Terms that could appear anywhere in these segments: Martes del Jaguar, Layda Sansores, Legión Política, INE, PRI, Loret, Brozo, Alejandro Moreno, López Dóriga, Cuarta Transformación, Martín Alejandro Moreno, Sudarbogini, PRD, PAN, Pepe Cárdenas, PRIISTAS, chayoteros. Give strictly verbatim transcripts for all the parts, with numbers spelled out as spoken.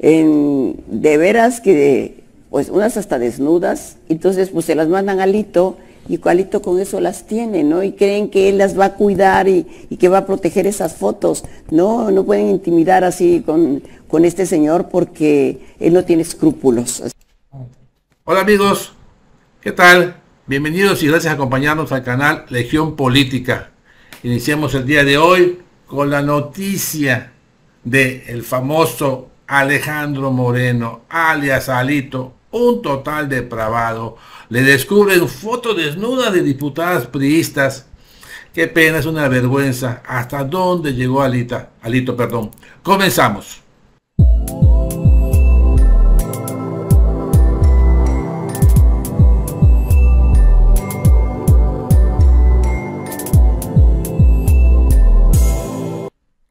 en, de veras que, pues unas hasta desnudas, entonces pues se las mandan a Alito, y Alito con eso las tiene, ¿no? Y creen que él las va a cuidar y, y que va a proteger esas fotos. No, no pueden intimidar así con, con este señor porque él no tiene escrúpulos. Hola amigos, ¿qué tal? Bienvenidos y gracias por acompañarnos al canal Legión Política. Iniciamos el día de hoy con la noticia del famoso Alejandro Moreno, alias Alito, un total depravado. Le descubren fotos desnudas de diputadas priistas. Qué pena, es una vergüenza. ¿Hasta dónde llegó Alita? Alito, perdón. Comenzamos.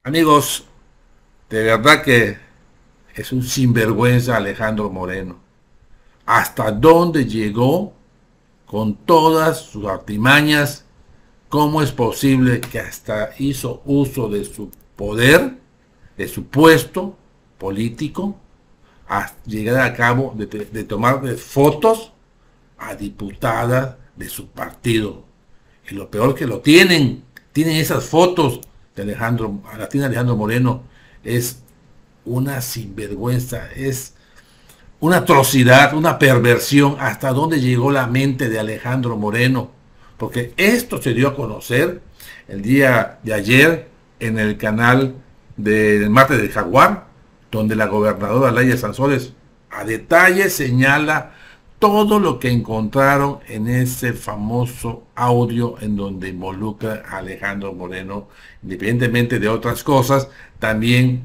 Amigos, de verdad que es un sinvergüenza Alejandro Moreno. Hasta dónde llegó con todas sus artimañas, cómo es posible que hasta hizo uso de su poder, de su puesto político, a llegar a cabo de, de tomar fotos a diputadas de su partido. Y lo peor que lo tienen, tienen esas fotos de Alejandro, Martín Alejandro Moreno, es una sinvergüenza, es una atrocidad, una perversión. ¿Hasta dónde llegó la mente de Alejandro Moreno? Porque esto se dio a conocer el día de ayer en el canal del Martes del Jaguar, donde la gobernadora Layda Sansores a detalle señala todo lo que encontraron en ese famoso audio en donde involucra a Alejandro Moreno, independientemente de otras cosas, también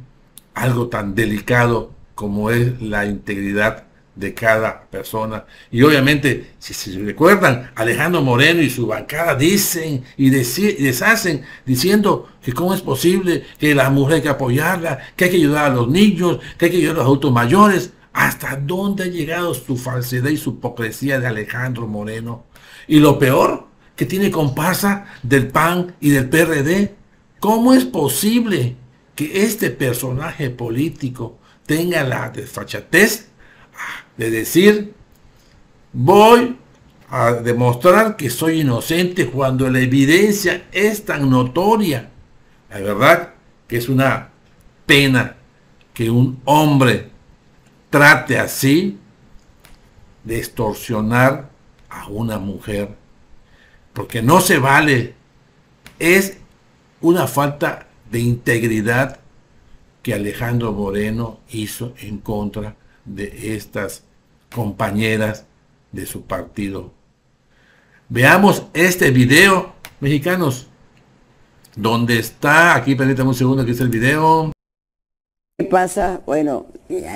algo tan delicado como es la integridad de cada persona. Y obviamente, si se recuerdan, Alejandro Moreno y su bancada dicen y deshacen, diciendo que cómo es posible, que las mujeres hay que apoyarlas, que hay que ayudar a los niños, que hay que ayudar a los adultos mayores. ¿Hasta dónde ha llegado su falsedad y su hipocresía de Alejandro Moreno? Y lo peor, que tiene comparsa del P A N y del P R D. ¿Cómo es posible que este personaje político tenga la desfachatez de decir: voy a demostrar que soy inocente, cuando la evidencia es tan notoria? La verdad que es una pena que un hombre trate así de extorsionar a una mujer, porque no se vale. Es una falta de integridad que Alejandro Moreno hizo en contra de estas compañeras de su partido. Veamos este video, mexicanos, donde está, aquí permítanme un segundo que es el video. ¿Qué pasa? Bueno,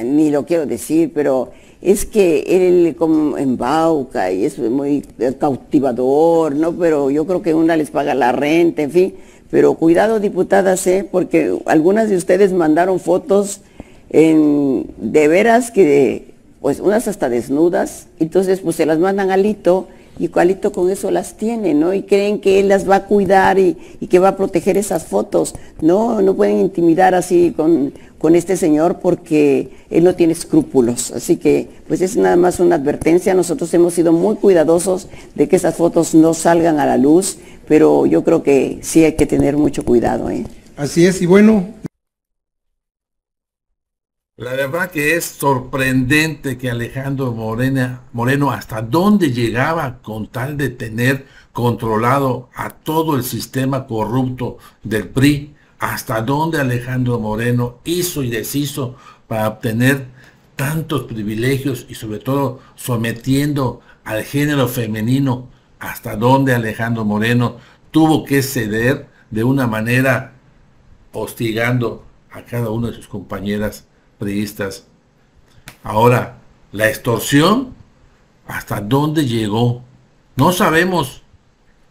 ni lo quiero decir, pero es que él como embauca y es muy cautivador, ¿no? Pero yo creo que una les paga la renta, en fin. Pero cuidado, diputadas, ¿eh? Porque algunas de ustedes mandaron fotos en, de veras que, pues unas hasta desnudas, entonces pues se las mandan a Alito, y Alito con eso las tiene, ¿no? Y creen que él las va a cuidar y, y que va a proteger esas fotos. No, no pueden intimidar así con, con este señor porque él no tiene escrúpulos. Así que, pues es nada más una advertencia. Nosotros hemos sido muy cuidadosos de que esas fotos no salgan a la luz, pero yo creo que sí hay que tener mucho cuidado, ¿eh? Así es, y bueno, la verdad que es sorprendente que Alejandro Moreno, Moreno hasta dónde llegaba con tal de tener controlado a todo el sistema corrupto del P R I, hasta dónde Alejandro Moreno hizo y deshizo para obtener tantos privilegios y sobre todo sometiendo al género femenino, hasta dónde Alejandro Moreno tuvo que ceder de una manera hostigando a cada una de sus compañeras priistas. Ahora, la extorsión, ¿hasta dónde llegó? No sabemos.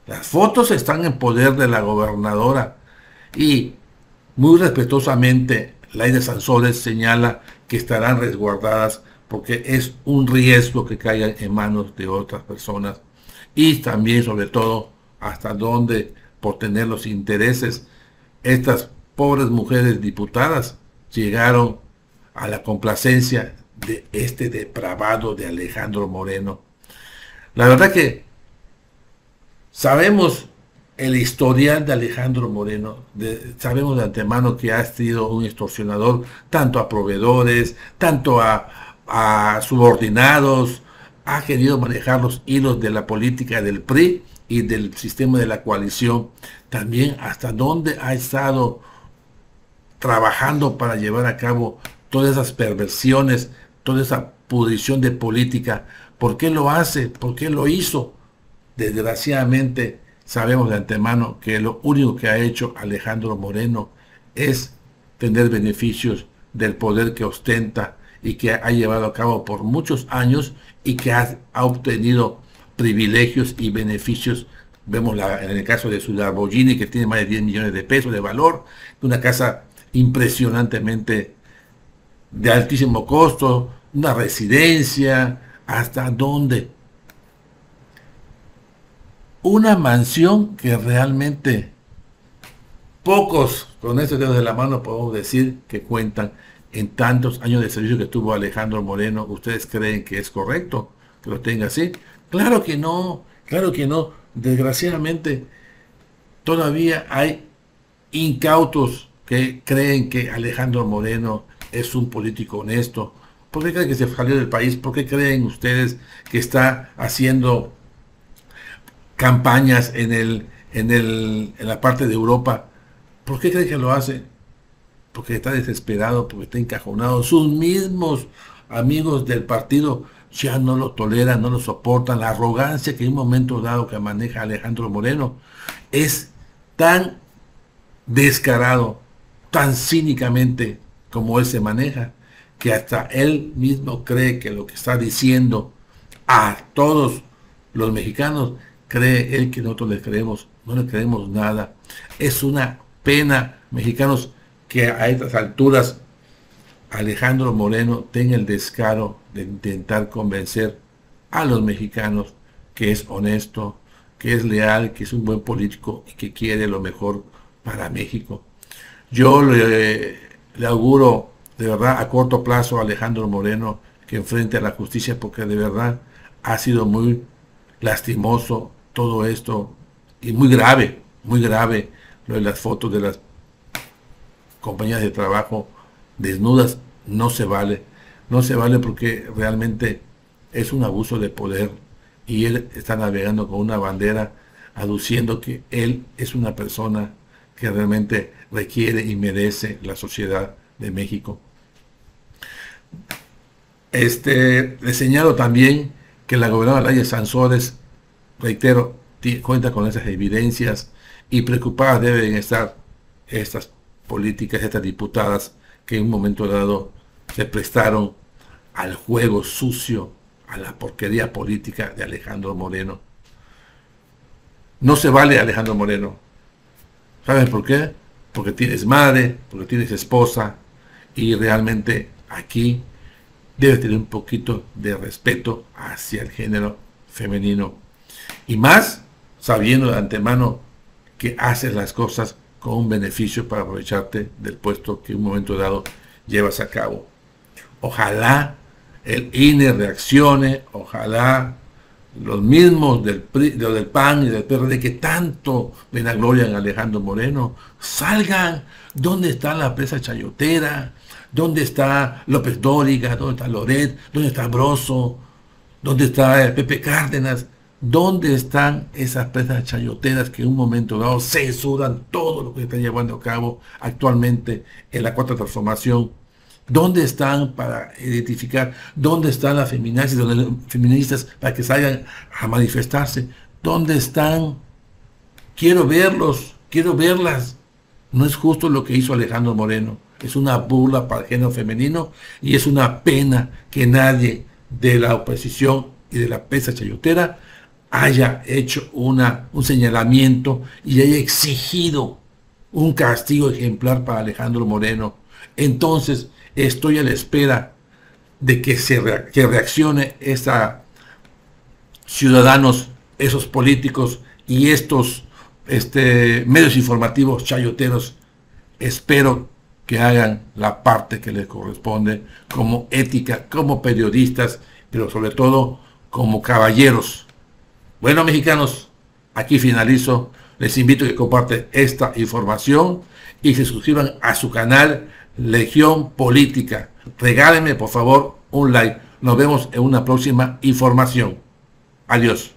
Las fotos están en poder de la gobernadora y muy respetuosamente Layda Sansores señala que estarán resguardadas porque es un riesgo que caigan en manos de otras personas. Y también, sobre todo, hasta dónde, por tener los intereses, estas pobres mujeres diputadas llegaron a la complacencia de este depravado de Alejandro Moreno. La verdad que sabemos el historial de Alejandro Moreno, de, sabemos de antemano que ha sido un extorsionador tanto a proveedores, tanto a, a subordinados, ha querido manejar los hilos de la política del P R I y del sistema de la coalición, también hasta dónde ha estado trabajando para llevar a cabo todas esas perversiones, toda esa pudrición de política. ¿Por qué lo hace? ¿Por qué lo hizo? Desgraciadamente sabemos de antemano que lo único que ha hecho Alejandro Moreno es tener beneficios del poder que ostenta y que ha llevado a cabo por muchos años y que ha, ha obtenido privilegios y beneficios. Vemos la, en el caso de Sudarbogini, que tiene más de diez millones de pesos de valor, una casa impresionantemente de altísimo costo, una residencia, ¿hasta dónde? Una mansión que realmente pocos con esos dedos de la mano podemos decir que cuentan. En tantos años de servicio que tuvo Alejandro Moreno, ¿ustedes creen que es correcto que lo tenga así? Claro que no, claro que no. Desgraciadamente, todavía hay incautos que creen que Alejandro Moreno es un político honesto. ¿Por qué creen que se salió del país? ¿Por qué creen ustedes que está haciendo campañas en, el, en, el, en la parte de Europa? ¿Por qué creen que lo hace? Porque está desesperado, porque está encajonado. Sus mismos amigos del partido ya no lo toleran, no lo soportan. La arrogancia que en un momento dado que maneja Alejandro Moreno es tan descarado, tan cínicamente como él se maneja, que hasta él mismo cree que lo que está diciendo a todos los mexicanos, cree él que nosotros le creemos. No le creemos nada. Es una pena, mexicanos, que a estas alturas Alejandro Moreno tenga el descaro de intentar convencer a los mexicanos que es honesto, que es leal, que es un buen político y que quiere lo mejor para México. Yo le, le auguro de verdad a corto plazo a Alejandro Moreno que enfrente a la justicia, porque de verdad ha sido muy lastimoso todo esto y muy grave, muy grave lo de las fotos de las compañías de trabajo desnudas. No se vale, no se vale, porque realmente es un abuso de poder y él está navegando con una bandera aduciendo que él es una persona que realmente requiere y merece la sociedad de México. Este, le señalo también que la gobernadora Layda Sansores, reitero, cuenta con esas evidencias y preocupadas deben estar estas políticas, estas diputadas que en un momento dado se prestaron al juego sucio, a la porquería política de Alejandro Moreno. No se vale Alejandro Moreno. ¿Saben por qué? Porque tienes madre, porque tienes esposa, y realmente aquí debes tener un poquito de respeto hacia el género femenino. Y más sabiendo de antemano que haces las cosas con un beneficio para aprovecharte del puesto que en un momento dado llevas a cabo. Ojalá el I N E reaccione, ojalá los mismos del, P R I, del P A N y del P R D que tanto vanaglorian a Alejandro Moreno, salgan. ¿Dónde está la presa chayotera? ¿Dónde está López Dóriga? ¿Dónde está Loret? ¿Dónde está Brozo? ¿Dónde está Pepe Cárdenas? ¿Dónde están esas presas chayoteras que en un momento dado censuran todo lo que está llevando a cabo actualmente en la Cuarta Transformación? ¿Dónde están para identificar? ¿Dónde están las feministas, las feministas para que salgan a manifestarse? ¿Dónde están? Quiero verlos, quiero verlas. No es justo lo que hizo Alejandro Moreno. Es una burla para el género femenino y es una pena que nadie de la oposición y de la presa chayotera haya hecho una, un señalamiento y haya exigido un castigo ejemplar para Alejandro Moreno. Entonces, estoy a la espera de que se re, que reaccione esta ciudadanos, esos políticos y estos este, medios informativos chayoteros. Espero que hagan la parte que les corresponde como ética, como periodistas, pero sobre todo como caballeros. Bueno, mexicanos, aquí finalizo. Les invito a que compartan esta información y se suscriban a su canal Legión Política. Regálenme, por favor, un like. Nos vemos en una próxima información. Adiós.